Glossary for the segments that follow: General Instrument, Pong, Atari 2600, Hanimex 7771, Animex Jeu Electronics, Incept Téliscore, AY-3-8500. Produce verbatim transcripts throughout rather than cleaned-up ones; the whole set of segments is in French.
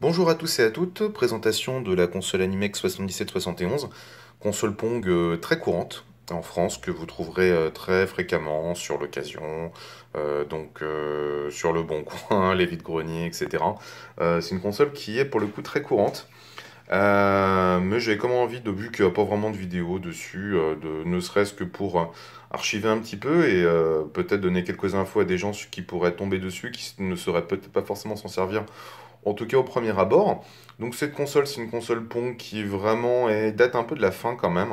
Bonjour à tous et à toutes, présentation de la console Animex soixante-dix-sept soixante et onze, console Pong très courante en France que vous trouverez très fréquemment sur l'occasion, euh, donc euh, sur le bon coin, les vides-greniers, et cetera. Euh, c'est une console qui est pour le coup très courante, euh, mais j'ai comme envie, de, vu qu'il n'y a pas vraiment de vidéo dessus, euh, de, ne serait-ce que pour archiver un petit peu et euh, peut-être donner quelques infos à des gens qui pourraient tomber dessus, qui ne sauraient peut-être pas forcément s'en servir. En tout cas au premier abord. Donc cette console, c'est une console Pong qui vraiment est, date un peu de la fin quand même,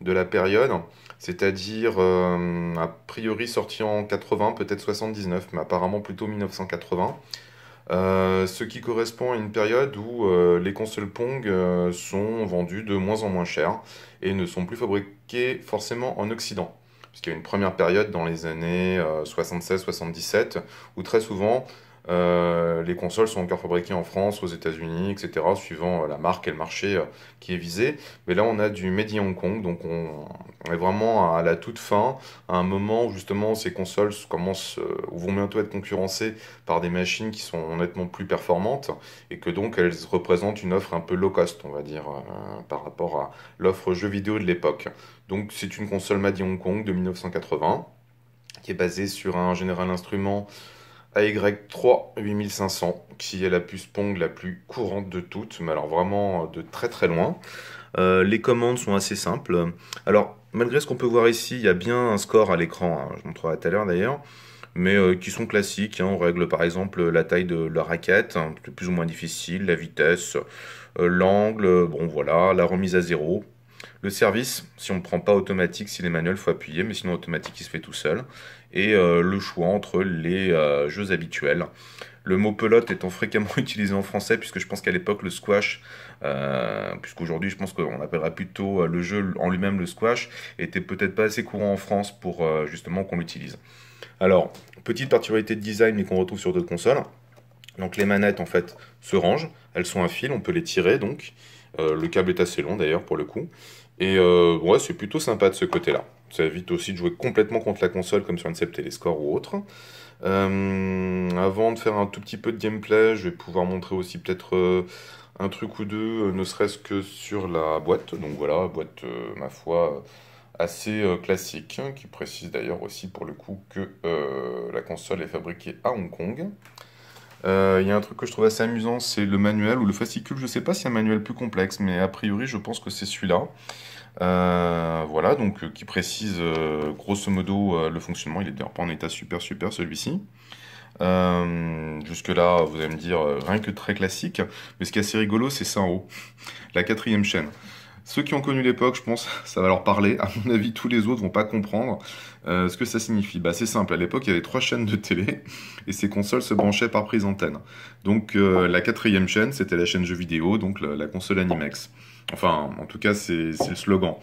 de la période. C'est-à-dire, euh, a priori sortie en quatre-vingts, peut-être soixante-dix-neuf, mais apparemment plutôt mille neuf cent quatre-vingts. Euh, ce qui correspond à une période où euh, les consoles Pong euh, sont vendues de moins en moins chères et ne sont plus fabriquées forcément en Occident. Parce qu'il y a une première période dans les années euh, soixante-seize soixante-dix-sept où très souvent... Euh, les consoles sont encore fabriquées en France, aux États-Unis, et cetera, suivant euh, la marque et le marché euh, qui est visé. Mais là, on a du Made in Hong Kong, donc on, on est vraiment à la toute fin, à un moment où justement ces consoles commencent, euh, où vont bientôt être concurrencées par des machines qui sont nettement plus performantes et que donc elles représentent une offre un peu low cost, on va dire, euh, par rapport à l'offre jeux vidéo de l'époque. Donc c'est une console Made in Hong Kong de mille neuf cent quatre-vingts qui est basée sur un General Instrument A Y trois huit mille cinq cents, qui est la puce Pong la plus courante de toutes, mais alors vraiment de très très loin. Euh, les commandes sont assez simples. Alors, malgré ce qu'on peut voir ici, il y a bien un score à l'écran, hein, je montrerai tout à l'heure d'ailleurs, mais euh, qui sont classiques. Hein, on règle par exemple la taille de la raquette, hein, plus ou moins difficile, la vitesse, euh, l'angle, bon voilà, la remise à zéro. Le service, si on ne prend pas automatique, si les manuels, il faut appuyer, mais sinon automatique, il se fait tout seul. Et euh, le choix entre les euh, jeux habituels. Le mot pelote étant fréquemment utilisé en français, puisque je pense qu'à l'époque, le squash, euh, puisqu'aujourd'hui, je pense qu'on appellera plutôt le jeu en lui-même le squash, était peut-être pas assez courant en France pour euh, justement qu'on l'utilise. Alors, petite particularité de design, mais qu'on retrouve sur d'autres consoles. Donc les manettes, en fait, se rangent. Elles sont à fil, on peut les tirer, donc. Euh, le câble est assez long d'ailleurs pour le coup. Et euh, ouais, c'est plutôt sympa de ce côté-là. Ça évite aussi de jouer complètement contre la console comme sur Incept Téliscore ou autre. Euh, avant de faire un tout petit peu de gameplay, je vais pouvoir montrer aussi peut-être euh, un truc ou deux, euh, ne serait-ce que sur la boîte. Donc voilà, boîte, euh, ma foi, assez euh, classique, qui précise d'ailleurs aussi pour le coup que euh, la console est fabriquée à Hong Kong. Il euh, y a un truc que je trouve assez amusant, c'est le manuel ou le fascicule. Je ne sais pas s'il y a un manuel plus complexe, mais a priori, je pense que c'est celui-là. Euh, voilà, donc euh, qui précise euh, grosso modo euh, le fonctionnement. Il est d'ailleurs pas en état super super celui-ci. Euh, Jusque-là, vous allez me dire euh, rien que très classique. Mais ce qui est assez rigolo, c'est ça en haut, la quatrième chaîne. Ceux qui ont connu l'époque, je pense, ça va leur parler. À mon avis, tous les autres vont pas comprendre euh, ce que ça signifie. Bah, c'est simple. À l'époque, il y avait trois chaînes de télé et ces consoles se branchaient par prise antenne. Donc, euh, la quatrième chaîne, c'était la chaîne jeux vidéo, donc la, la console Animex. Enfin, en tout cas, c'est le slogan.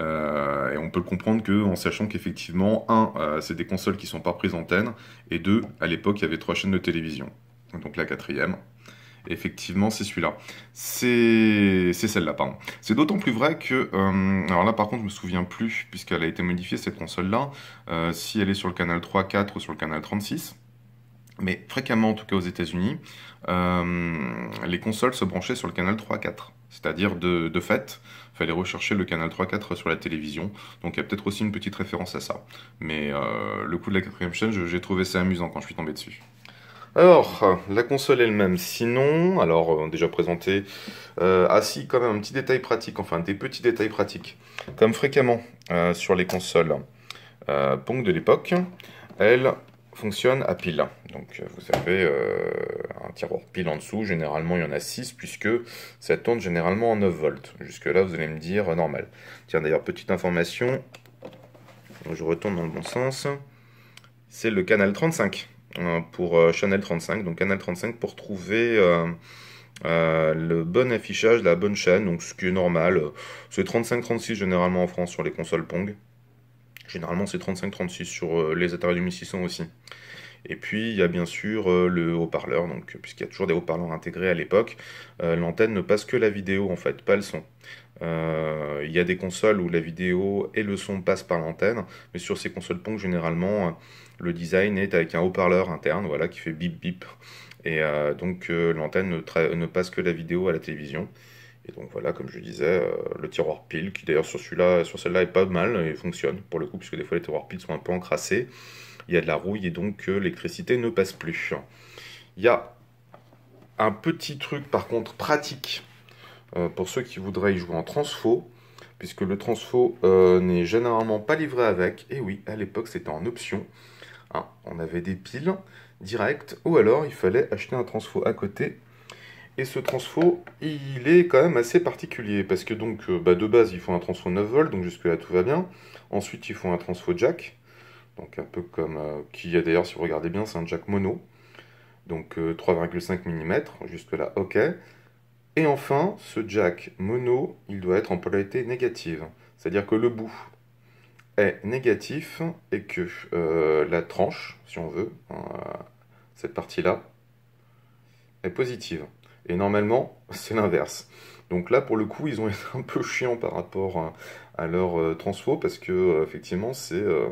Euh, et on peut le comprendre que, en sachant qu'effectivement, un, euh, c'est des consoles qui sont par prise antenne, et deux, à l'époque, il y avait trois chaînes de télévision. Donc la quatrième. Effectivement, c'est celui-là. C'est celle-là, pardon. C'est d'autant plus vrai que... Euh, alors là, par contre, je me souviens plus, puisqu'elle a été modifiée, cette console-là, euh, si elle est sur le canal trois, quatre ou sur le canal trente-six. Mais fréquemment, en tout cas aux États-Unis, euh, les consoles se branchaient sur le canal trois quatre. C'est-à-dire, de, de fait, il fallait rechercher le canal trois quatre sur la télévision. Donc, il y a peut-être aussi une petite référence à ça. Mais euh, le coup de la quatrième chaîne, j'ai trouvé ça amusant quand je suis tombé dessus. Alors, la console elle-même, sinon, alors euh, déjà présenté, euh, ah si, quand même un petit détail pratique, enfin des petits détails pratiques. Comme fréquemment euh, sur les consoles euh, Pong de l'époque, elle fonctionne à pile. Donc vous avez euh, un tiroir pile en dessous, généralement il y en a six, puisque ça tourne généralement en neuf volts. Jusque-là, vous allez me dire, euh, normal. Tiens, d'ailleurs, petite information, je retourne dans le bon sens, c'est le canal trente-cinq. Pour euh, Channel trente-cinq, donc Canal trente-cinq, pour trouver euh, euh, le bon affichage de la bonne chaîne, donc ce qui est normal. C'est trente-cinq trente-six généralement en France sur les consoles Pong. Généralement c'est trente-cinq trente-six sur euh, les Atari vingt-six cents aussi. Et puis il y a bien sûr euh, le haut-parleur, donc puisqu'il y a toujours des haut-parleurs intégrés à l'époque, euh, l'antenne ne passe que la vidéo en fait, pas le son. Euh, il y a des consoles où la vidéo et le son passent par l'antenne, mais sur ces consoles Pong généralement euh, le design est avec un haut-parleur interne, voilà, qui fait bip bip, et euh, donc euh, l'antenne ne, ne passe que la vidéo à la télévision. Et donc voilà, comme je disais, euh, le tiroir pile, qui d'ailleurs sur celui-là, sur celle-là est pas mal et fonctionne pour le coup, puisque des fois les tiroirs piles sont un peu encrassés, il y a de la rouille et donc euh, l'électricité ne passe plus. Il y a un petit truc par contre pratique euh, pour ceux qui voudraient y jouer en transfo, puisque le transfo euh, n'est généralement pas livré avec. Et oui, à l'époque c'était en option. Hein, on avait des piles directes, ou alors il fallait acheter un transfo à côté. Et ce transfo, il est quand même assez particulier, parce que donc, euh, bah, de base, ils font un transfo neuf volts, donc jusque-là tout va bien. Ensuite, ils font un transfo jack, donc un peu comme, euh, qui a d'ailleurs, si vous regardez bien, c'est un jack mono, donc euh, trois virgule cinq millimètres, jusque-là, ok. Et enfin, ce jack mono, il doit être en polarité négative, c'est-à-dire que le bout est négatif et que euh, la tranche, si on veut, hein, cette partie-là, est positive. Et normalement, c'est l'inverse. Donc là, pour le coup, ils ont été un peu chiants par rapport à leur euh, transfo, parce que, euh, effectivement, c'est euh,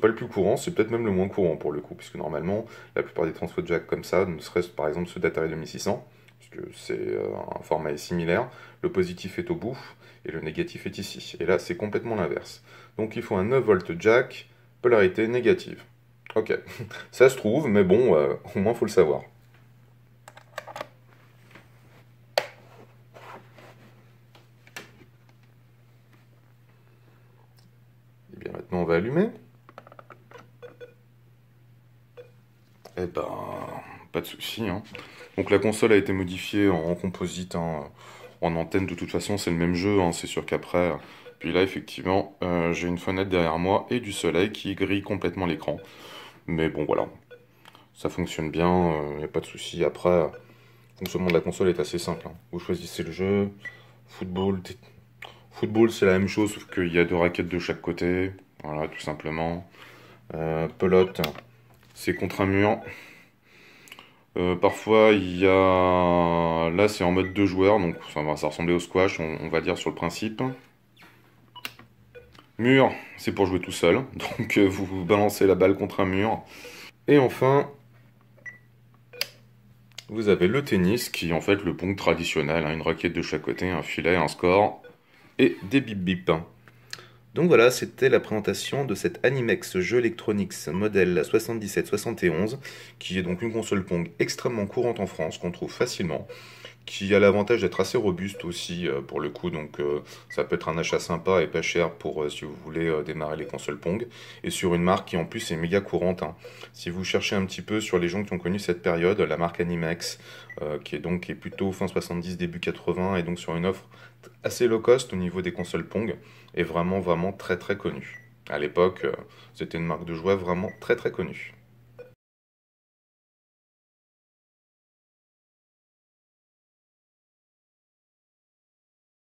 pas le plus courant, c'est peut-être même le moins courant pour le coup, puisque normalement, la plupart des transfos de jack comme ça, ne serait-ce par exemple ceux d'Atari deux mille six cents, puisque c'est euh, un format est similaire, le positif est au bout, et le négatif est ici. Et là, c'est complètement l'inverse. Donc il faut un neuf volts jack, polarité négative. Ok, ça se trouve, mais bon, euh, au moins, il faut le savoir. Maintenant, on va allumer. Eh ben, pas de souci. Hein. Donc la console a été modifiée en composite, hein, en antenne. De toute façon, c'est le même jeu. Hein, c'est sûr qu'après, puis là, effectivement, euh, j'ai une fenêtre derrière moi et du soleil qui grille complètement l'écran. Mais bon, voilà, ça fonctionne bien. Il n'y a pas de souci. Après, le fonctionnement de la console est assez simple. Hein. Vous choisissez le jeu, football, t Football, c'est la même chose, sauf qu'il y a deux raquettes de chaque côté. Voilà, tout simplement. Euh, pelote, c'est contre un mur. Euh, parfois, il y a... Là, c'est en mode deux joueurs, donc ça va ressembler au squash, on, on va dire, sur le principe. Mur, c'est pour jouer tout seul. Donc, euh, vous, vous balancez la balle contre un mur. Et enfin... Vous avez le tennis, qui est en fait le pong traditionnel. Hein, une raquette de chaque côté, un filet, un score... Et des bip bip. Donc voilà, c'était la présentation de cette Animex Jeu Electronics modèle soixante-dix-sept soixante et onze, qui est donc une console Pong extrêmement courante en France, qu'on trouve facilement, qui a l'avantage d'être assez robuste aussi euh, pour le coup, donc euh, ça peut être un achat sympa et pas cher pour euh, si vous voulez euh, démarrer les consoles Pong, et sur une marque qui en plus est méga courante. Hein. Si vous cherchez un petit peu sur les gens qui ont connu cette période, la marque Animex, euh, qui est donc qui est plutôt fin soixante-dix, début quatre-vingts, et donc sur une offre assez low cost au niveau des consoles Pong, est vraiment vraiment très très connue. À l'époque, euh, c'était une marque de jouets vraiment très très connue.